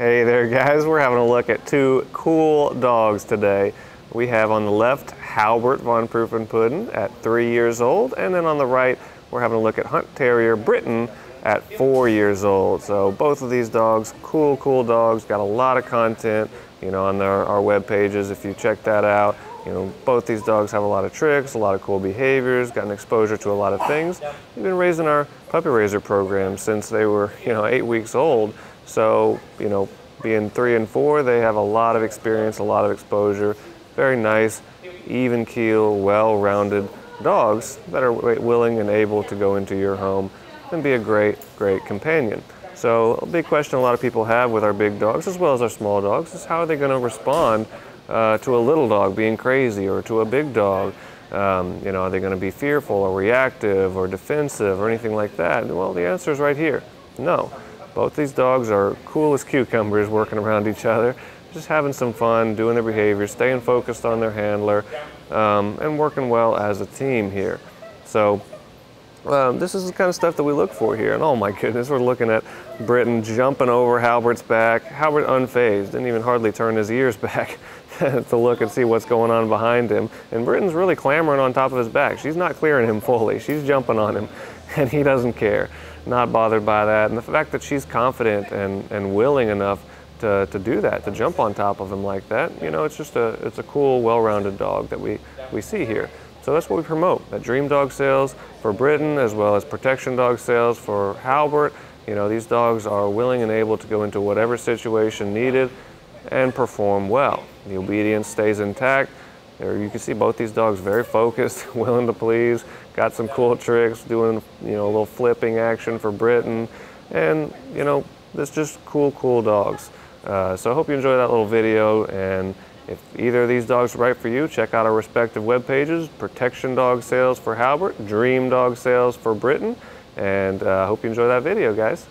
Hey there guys, we're having a look at two cool dogs today. We have on the left Halbert von Prufen Puddin at 3 years old, and then on the right we're having a look at Hunt Terrier Britton at 4 years old. So both of these dogs, cool dogs, got a lot of content, you know, on our web pages if you check that out. You know, both these dogs have a lot of tricks, a lot of cool behaviors, gotten exposure to a lot of things. We've been raising our puppy raiser program since they were, you know, 8 weeks old. So, you know, being 3 and 4, they have a lot of experience, a lot of exposure. Very nice, even keel, well-rounded dogs that are willing and able to go into your home and be a great companion. So a big question a lot of people have with our big dogs as well as our small dogs is how are they going to respond to a little dog being crazy, or to a big dog? You know, are they going to be fearful or reactive or defensive or anything like that? Well, the answer is right here. No. Both these dogs are cool as cucumbers working around each other, just having some fun, doing their behavior, staying focused on their handler, and working well as a team here. So this is the kind of stuff that we look for here. And oh my goodness, we're looking at Britton jumping over Halbert's back. Halbert unfazed, didn't even hardly turn his ears back to look and see what's going on behind him. And Britton's really clambering on top of his back. She's not clearing him fully. She's jumping on him, and he doesn't care. Not bothered by that. And the fact that she's confident and willing enough to do that, to jump on top of him like that, you know, it's just a cool, well-rounded dog that we see here. So that's what we promote at Dream Dog Sales for Britton, as well as Protection Dog Sales for Halbert. You know, these dogs are willing and able to go into whatever situation needed and perform well. The obedience stays intact. There you can see both these dogs very focused, willing to please, got some cool tricks, doing, you know, a little flipping action for Britton. And, you know, it's just cool dogs. So I hope you enjoyed that little video, and if either of these dogs are right for you, check out our respective web pages, Protection Dog Sales for Halbert, Dream Dog Sales for Britton, and I hope you enjoy that video, guys.